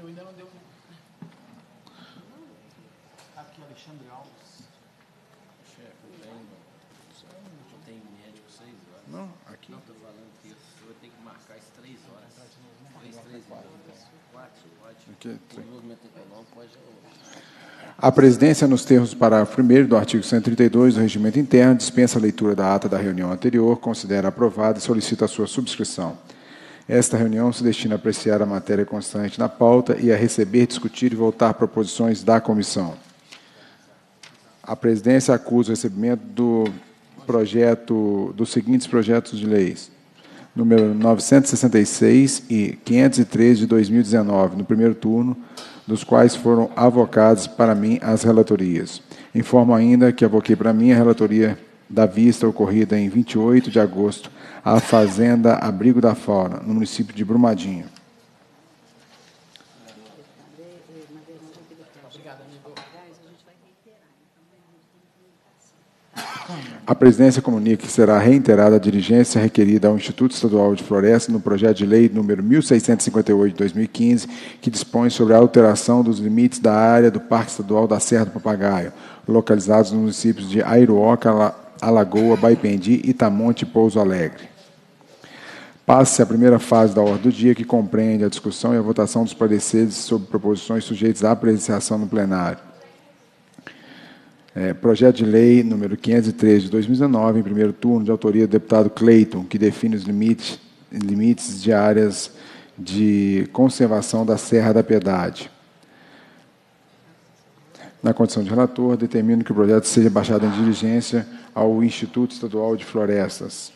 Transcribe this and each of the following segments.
Eu ainda não deu. Aqui, Alexandre Alves. Chefe, eu tenho médico 6 horas. Não, aqui. Não, estou falando que eu vou ter que marcar as 3 horas. 3 horas. A presidência, nos termos do parágrafo 1º do artigo 132 do Regimento Interno, dispensa a leitura da ata da reunião anterior, considera aprovada e solicita a sua subscrição. Esta reunião se destina a apreciar a matéria constante na pauta e a receber, discutir e votar proposições da comissão. A presidência acusa o recebimento dos seguintes projetos de leis. Número 966 e 503 de 2019, no primeiro turno, dos quais foram avocadas para mim as relatorias. Informo ainda que avoquei para mim a relatoria da vista ocorrida em 28 de agosto à Fazenda Abrigo da Fauna, no município de Brumadinho. A presidência comunica que será reiterada a diligência requerida ao Instituto Estadual de Floresta no projeto de lei número 1658 de 2015, que dispõe sobre a alteração dos limites da área do Parque Estadual da Serra do Papagaio, localizados nos municípios de Aiuruoca, Alagoa, Baipendi, Itamonte e Pouso Alegre. Passa-se a primeira fase da ordem do dia, que compreende a discussão e a votação dos pareceres sobre proposições sujeitas à apreciação no plenário. Projeto de lei número 503 de 2019, em primeiro turno, de autoria do deputado Clayton, que define os limites de áreas de conservação da Serra da Piedade. Na condição de relator, determino que o projeto seja baixado em diligência ao Instituto Estadual de Florestas.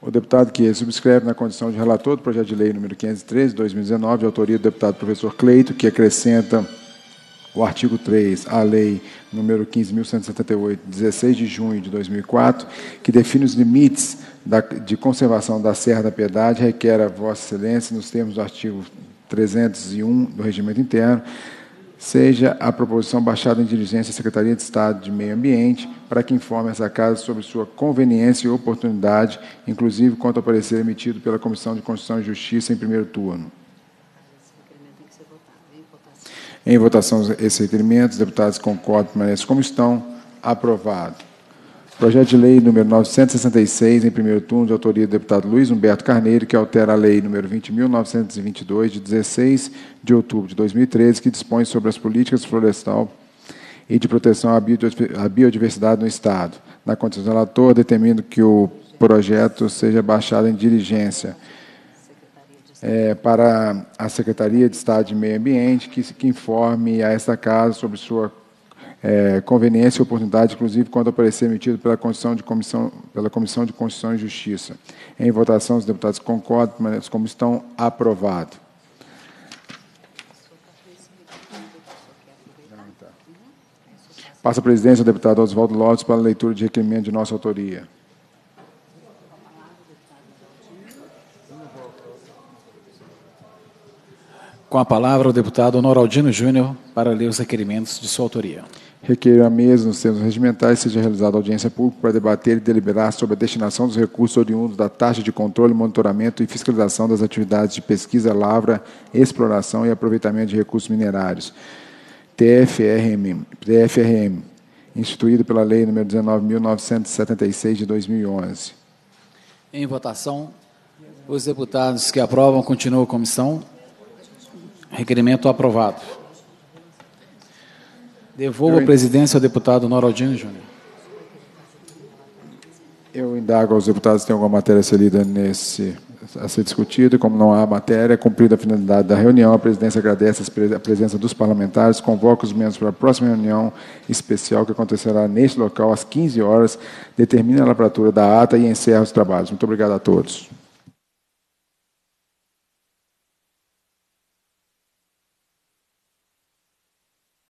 O deputado que subscreve na condição de relator do projeto de lei número 513, de 2019, de autoria do deputado professor Cleito, que acrescenta o artigo 3 à lei número 15.178, 16 de junho de 2004, que define os limites de conservação da Serra da Piedade, requer a Vossa Excelência, nos termos do artigo 301 do Regimento Interno, seja a proposição baixada em diligência à Secretaria de Estado de Meio Ambiente para que informe essa Casa sobre sua conveniência e oportunidade, inclusive quanto ao parecer emitido pela Comissão de Constituição e Justiça em primeiro turno. Em votação, esses requerimentos, os deputados concordam, permanecem como estão. Aprovado. Projeto de lei número 966, em primeiro turno, de autoria do deputado Luiz Humberto Carneiro, que altera a lei número 20.922, de 16 de outubro de 2013, que dispõe sobre as políticas florestal e de proteção à biodiversidade no Estado. Na condição do relator, determino que o projeto seja baixado em diligência para a Secretaria de Estado de Meio Ambiente, que informe a esta Casa sobre sua conveniência e oportunidade, inclusive quando ao parecer emitido pela Comissão de Constituição e Justiça. Em votação, os deputados concordam, permanecem como estão. Aprovado. Passa a presidência ao deputado Oswaldo Lopes para a leitura de requerimento de nossa autoria. Com a palavra o deputado Noraldino Júnior para ler os requerimentos de sua autoria. Requeiro à mesa, nos termos regimentais, seja realizada audiência pública para debater e deliberar sobre a destinação dos recursos oriundos da taxa de controle, monitoramento e fiscalização das atividades de pesquisa, lavra, exploração e aproveitamento de recursos minerários, TFRM, instituído pela Lei nº 19.976, de 2011. Em votação, os deputados que aprovam continuam a comissão. Requerimento aprovado. Devolvo a presidência ao deputado Noraldino Júnior. Eu indago aos deputados se tem alguma matéria a ser lida a ser discutida. Como não há matéria, cumprida a finalidade da reunião, a presidência agradece a presença dos parlamentares, convoca os membros para a próxima reunião especial que acontecerá neste local às 15 horas, determina a lavratura da ata e encerra os trabalhos. Muito obrigado a todos.